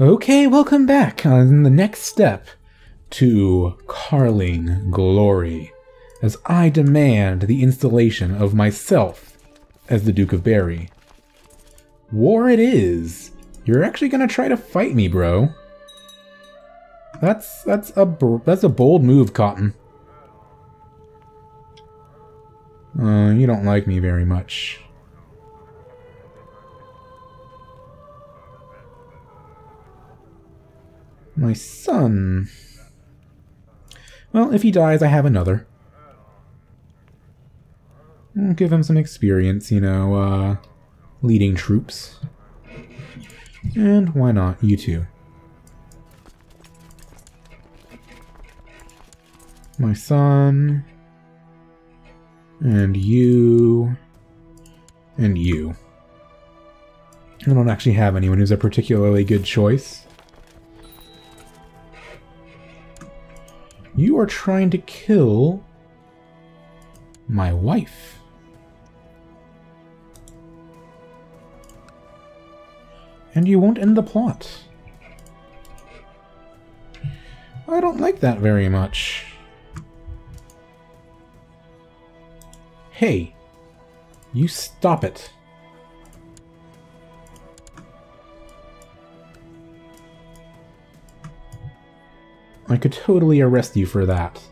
Okay, welcome back on the next step to Karling Glory, as I demand the installation of myself as the Duke of Berry. War it is. You're actually gonna try to fight me, bro. That's a bold move, Cotton. You don't like me very much. My son. Well, if he dies, I have another. I'll give him some experience, you know, leading troops. And why not, you two? My son. And you. And you. I don't actually have anyone who's a particularly good choice. You are trying to kill my wife. And you won't end the plot. I don't like that very much. Hey, you stop it. I could totally arrest you for that.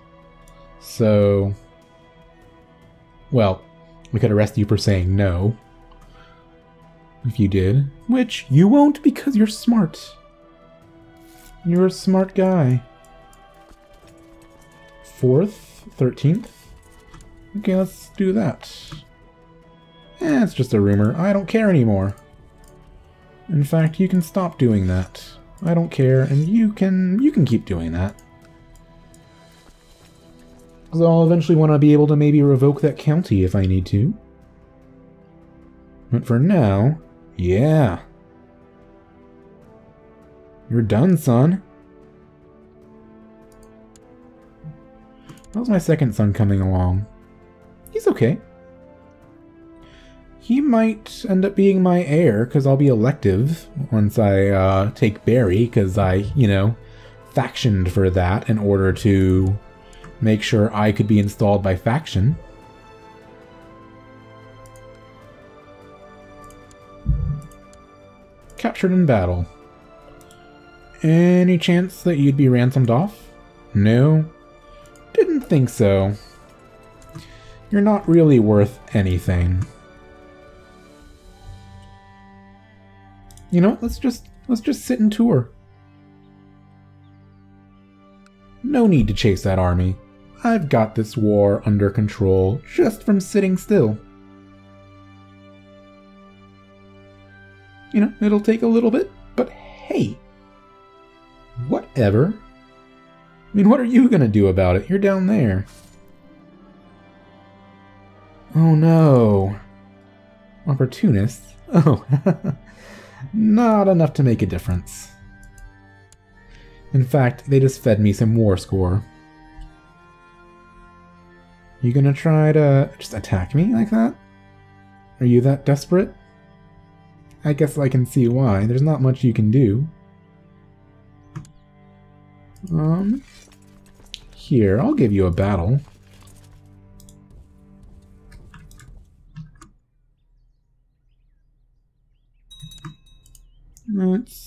So, well, we could arrest you for saying no, if you did, which you won't because you're smart. You're a smart guy. 4th, 13th. Okay, let's do that. Eh, it's just a rumor. I don't care anymore. In fact, you can stop doing that. I don't care, and you can keep doing that. Because I'll eventually want to be able to maybe revoke that county if I need to. But for now, yeah. You're done, son. How's my second son coming along? He's okay. He might end up being my heir, because I'll be elective once I take Berry, because I, you know, factioned for that in order to make sure I could be installed by faction. Captured in battle. Any chance that you'd be ransomed off? No. Didn't think so. You're not really worth anything. You know what? Let's just sit and tour. No need to chase that army. I've got this war under control just from sitting still. You know, it'll take a little bit, but hey, whatever. I mean, what are you gonna do about it? You're down there. Oh no. Opportunists? Oh. Not enough to make a difference. In fact, they just fed me some war score. You gonna try to just attack me like that? Are you that desperate? I guess I can see why. There's not much you can do. Here, I'll give you a battle.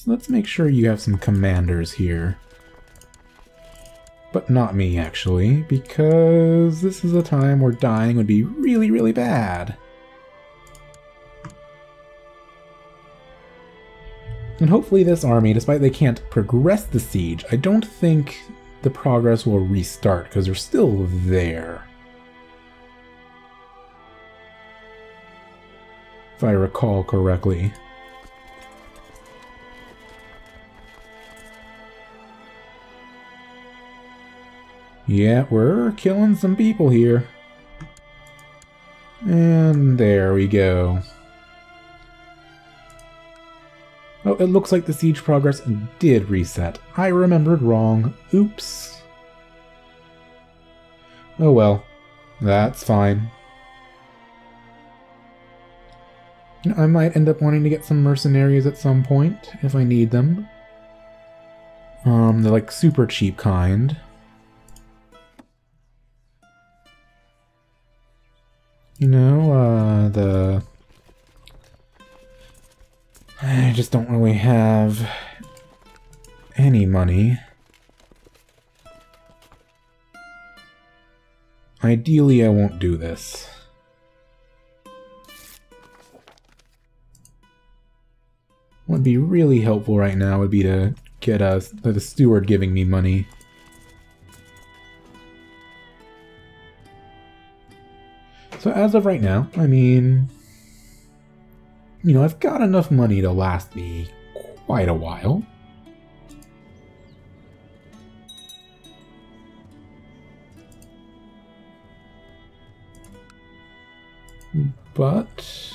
Let's make sure you have some commanders here. But not me, actually, because this is a time where dying would be really, really bad. And hopefully this army, despite they can't progress the siege, I don't think the progress will restart, because they're still there. If I recall correctly. Yeah, we're killing some people here. And there we go. Oh, it looks like the siege progress did reset. I remembered wrong. Oops. Oh well. That's fine. I might end up wanting to get some mercenaries at some point, if I need them. They're like super cheap kind. You know, I just don't really have any money. Ideally, I won't do this. What'd be really helpful right now would be to get the steward giving me money. So as of right now, I mean, you know, I've got enough money to last me quite a while. But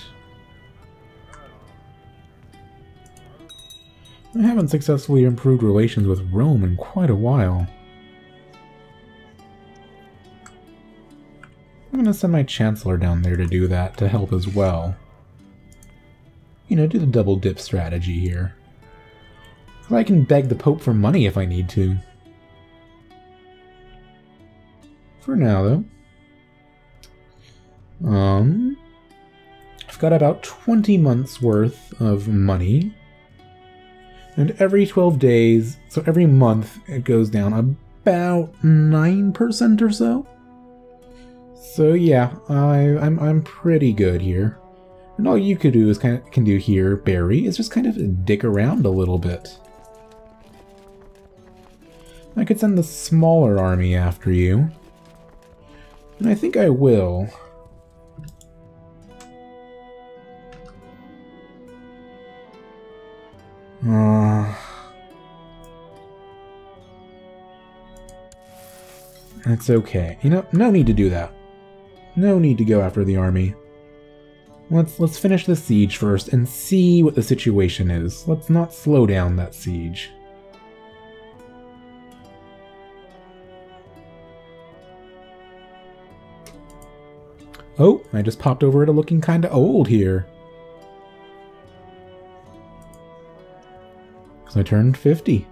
I haven't successfully improved relations with Rome in quite a while. I'm going to send my chancellor down there to do that, to help as well. You know, do the double dip strategy here. I can beg the Pope for money if I need to. For now, though. I've got about 20 months worth of money. And every 12 days, so every month, it goes down about 9% or so. So yeah, I'm pretty good here. And all you could do is can do here, Barry, is just kind of dick around a little bit. I could send the smaller army after you, and I think I will. That's okay. You know, no need to do that. No need to go after the army. Let's finish the siege first and see what the situation is. Let's not slow down that siege. Oh, I just popped over to looking kinda old here. I turned 50.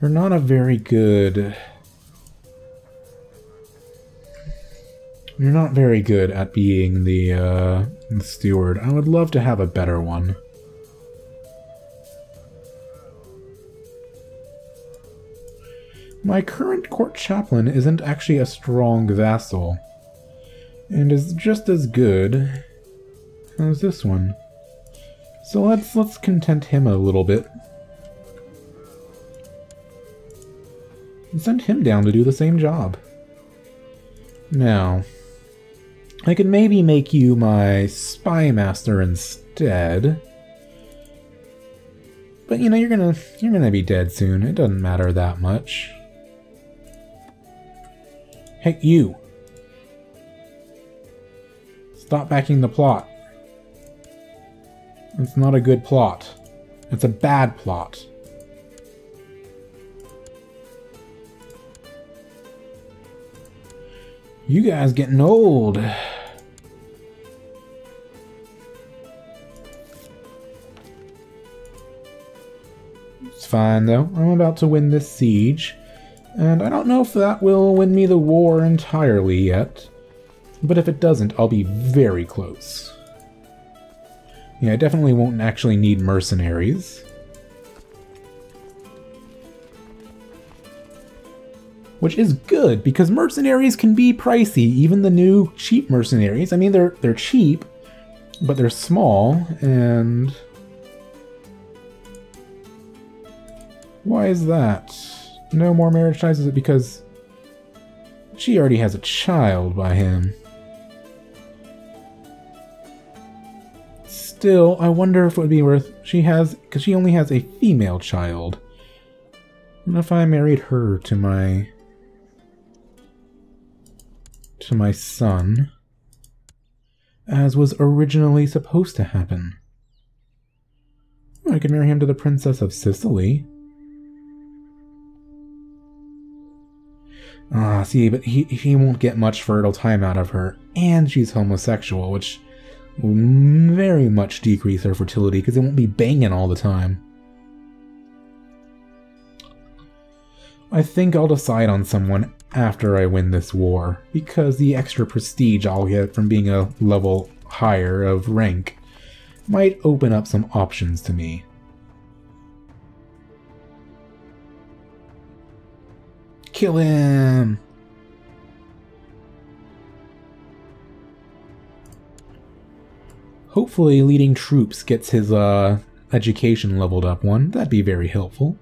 You're not a very good... You're not very good at being the steward. I would love to have a better one. My current court chaplain isn't actually a strong vassal, and is just as good as this one. So let's content him a little bit. And send him down to do the same job. Now, I could maybe make you my spy master instead. But you know, you're gonna be dead soon. It doesn't matter that much. Hey, you! Stop backing the plot. It's not a good plot. It's a bad plot. You guys getting old. It's fine though. I'm about to win this siege, and I don't know if that will win me the war entirely yet, but if it doesn't, I'll be very close. Yeah, I definitely won't actually need mercenaries. Which is good, because mercenaries can be pricey, even the new cheap mercenaries. I mean, they're cheap, but they're small, and... Why is that? No more marriage ties? Is it because she already has a child by him? Still, I wonder if it would be worth... because she only has a female child. And if I married her to my... to my son, as was originally supposed to happen. I could marry him to the Princess of Sicily. Ah, see, but he won't get much fertile time out of her, and she's homosexual, which... very much decrease their fertility because they won't be banging all the time. I think I'll decide on someone after I win this war, because the extra prestige I'll get from being a level higher of rank might open up some options to me. Kill him! Hopefully leading troops gets his education leveled up one. That'd be very helpful.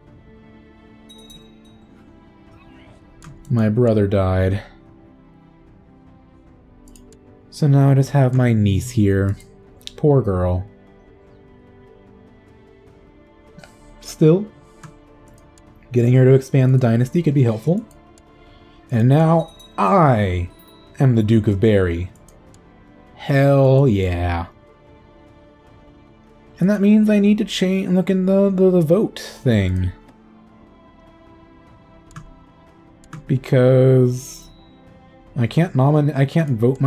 My brother died. So now I just have my niece here. Poor girl. Still, getting her to expand the dynasty could be helpful. And now I am the Duke of Berry. Hell yeah. And that means I need to change, look in the vote thing. Because I can't nominate, I can't vote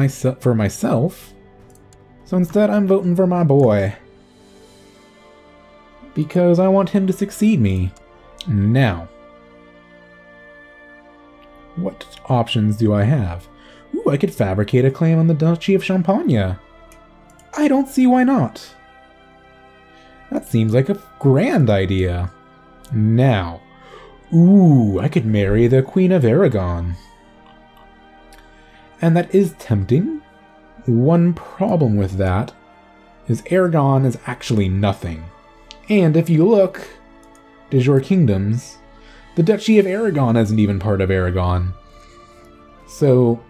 for myself. So instead I'm voting for my boy. Because I want him to succeed me. Now. What options do I have? Ooh, I could fabricate a claim on the Duchy of Champagne. I don't see why not. That seems like a grand idea. Now. Ooh, I could marry the Queen of Aragon. And that is tempting. One problem with that is Aragon is actually nothing. And if you look, does your kingdoms, the Duchy of Aragon isn't even part of Aragon. So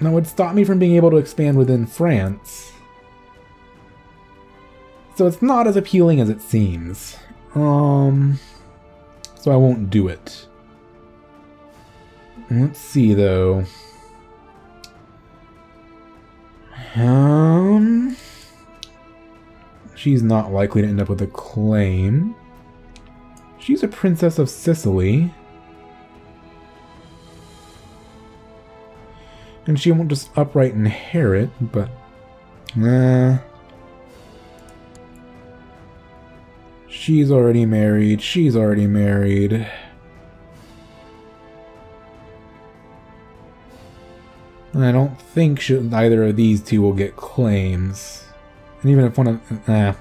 that would stop me from being able to expand within France. So it's not as appealing as it seems. So I won't do it. Let's see, though. She's not likely to end up with a claim. She's a princess of Sicily. And she won't just outright inherit, but... nah. She's already married. She's already married. And I don't think either of these two will get claims. And even if one of... nah.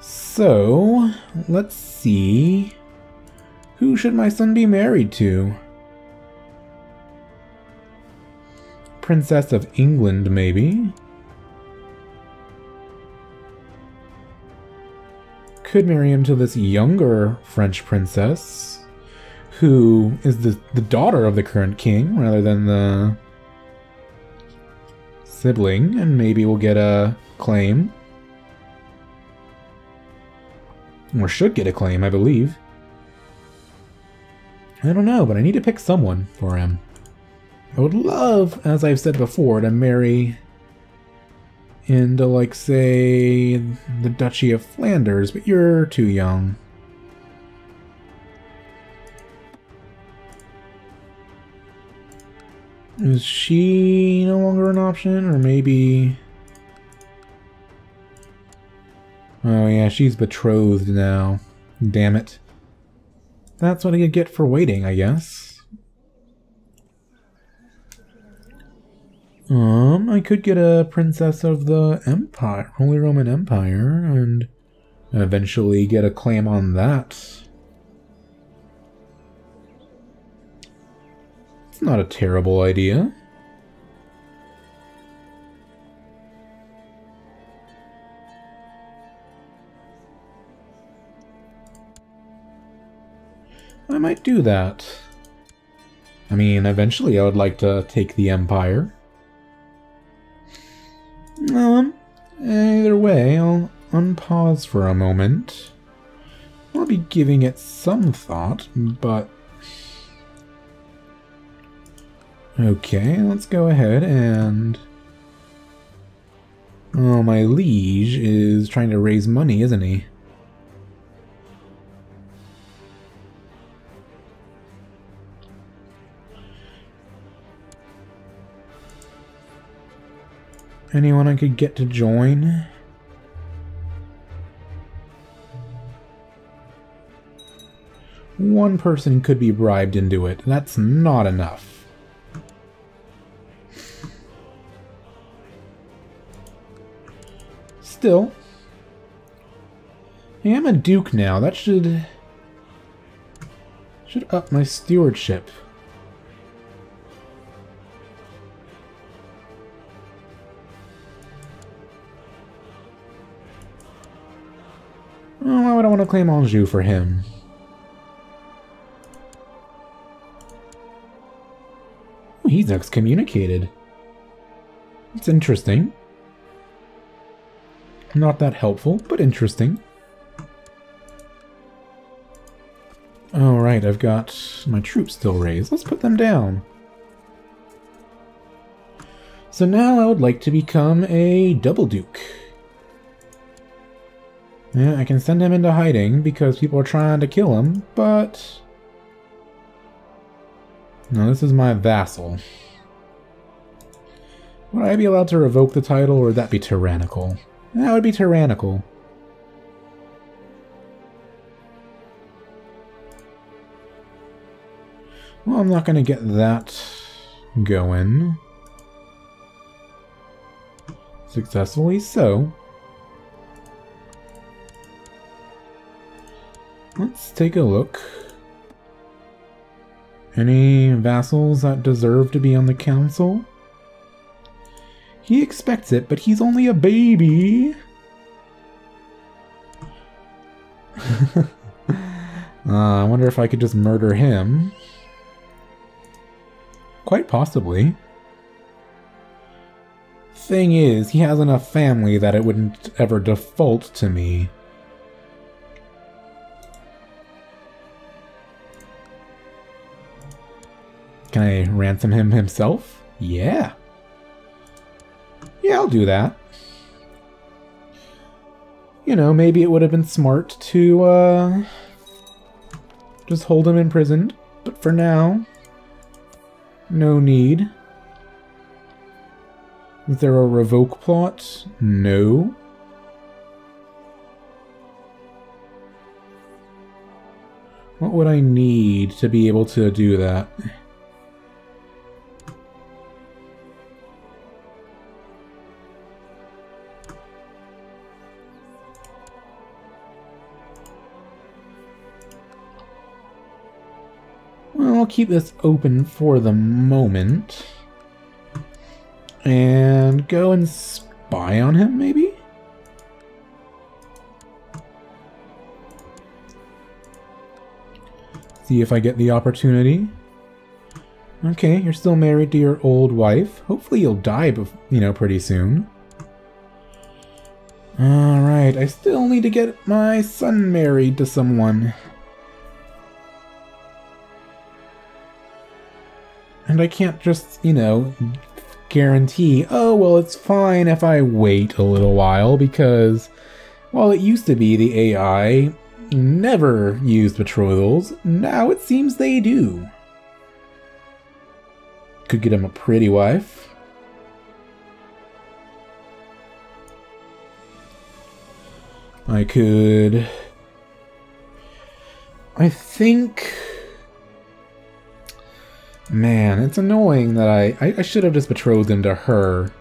So, let's see... who should my son be married to? Princess of England, maybe? Could marry him to this younger French princess, who is the daughter of the current king rather than the sibling, and maybe we'll get a claim. Or should get a claim, I believe. I don't know, but I need to pick someone for him. I would love, as I've said before, to marry into, like, say, the Duchy of Flanders, but you're too young. Is she no longer an option? Or maybe... oh yeah, she's betrothed now. Damn it. That's what I get for waiting, I guess. I could get a princess of the Empire, Holy Roman Empire, and eventually get a claim on that. It's not a terrible idea. I might do that. I mean, eventually I would like to take the Empire. Either way, I'll unpause for a moment. I'll be giving it some thought, but... okay, let's go ahead and... oh, my liege is trying to raise money, isn't he? Anyone I could get to join? One person could be bribed into it. That's not enough. Still. I am a duke now. That should up my stewardship. Oh, I would want to claim Anjou for him. Oh, he's excommunicated. It's interesting. Not that helpful, but interesting. Alright, I've got my troops still raised. Let's put them down. So now I would like to become a double duke. Yeah, I can send him into hiding because people are trying to kill him, but... no, this is my vassal. Would I be allowed to revoke the title, or would that be tyrannical? That would be tyrannical. Well, I'm not going to get that going successfully, so... let's take a look. Any vassals that deserve to be on the council? He expects it, but he's only a baby! I wonder if I could just murder him. Quite possibly. Thing is, he has enough family that it wouldn't ever default to me. Can I ransom him himself? Yeah. Yeah, I'll do that. You know, maybe it would have been smart to just hold him imprisoned, but for now, no need. Is there a revoke plot? No. What would I need to be able to do that? I'll keep this open for the moment and go and spy on him, maybe? See if I get the opportunity. Okay, you're still married to your old wife. Hopefully you'll die, you know, pretty soon. Alright, I still need to get my son married to someone. And I can't just, you know, guarantee, oh, well, it's fine if I wait a little while, because, while it used to be the AI never used betrothals, now it seems they do. Could get him a pretty wife. I could... I think... man, it's annoying that I should have just betrothed him to her.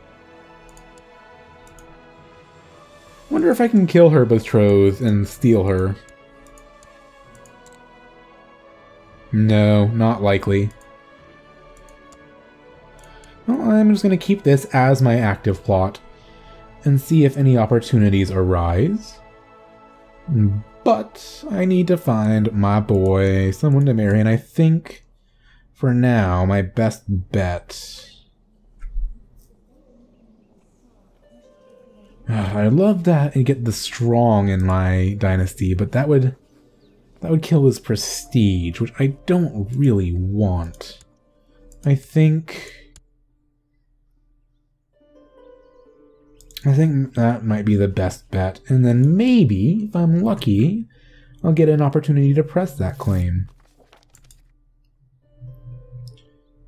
Wonder if I can kill her betrothed and steal her. No, not likely. Well, I'm just going to keep this as my active plot and see if any opportunities arise. But I need to find my boy someone to marry, and I think... for now, my best bet... I'd love that and get the strong in my dynasty, but that would kill his prestige, which I don't really want. I think that might be the best bet, and then maybe, if I'm lucky, I'll get an opportunity to press that claim.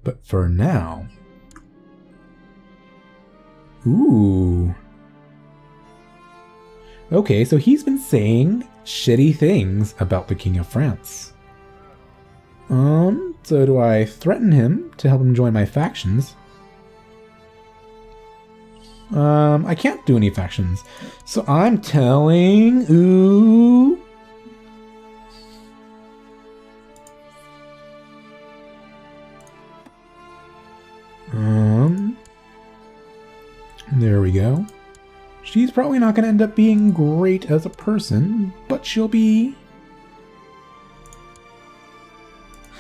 But for now, Ooh. Okay, so he's been saying shitty things about the King of France. So do I threaten him to help him join my factions? I can't do any factions. So I'm telling... Ooh... There we go. She's probably not going to end up being great as a person, but she'll be...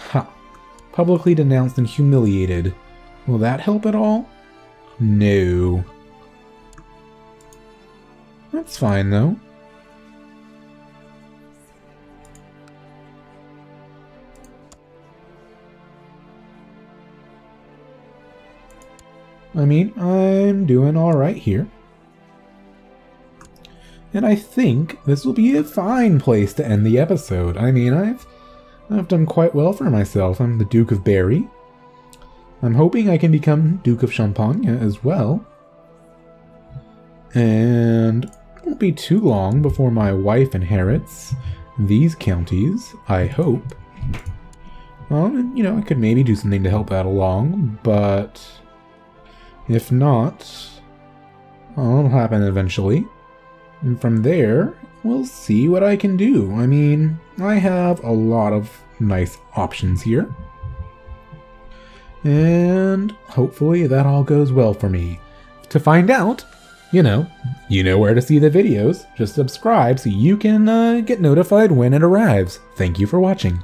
Ha. Publicly denounced and humiliated. Will that help at all? No. That's fine, though. I mean, I'm doing all right here. And I think this will be a fine place to end the episode. I mean, I've done quite well for myself. I'm the Duke of Berry. I'm hoping I can become Duke of Champagne as well. And it won't be too long before my wife inherits these counties, I hope. You know, I could maybe do something to help that along, but... If not, it'll happen eventually. And from there, we'll see what I can do. I mean, I have a lot of nice options here. And hopefully that all goes well for me. To find out, you know where to see the videos. Just subscribe so you can get notified when it arrives. Thank you for watching.